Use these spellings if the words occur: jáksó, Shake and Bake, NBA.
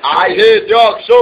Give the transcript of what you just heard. Állj hét, jáksó!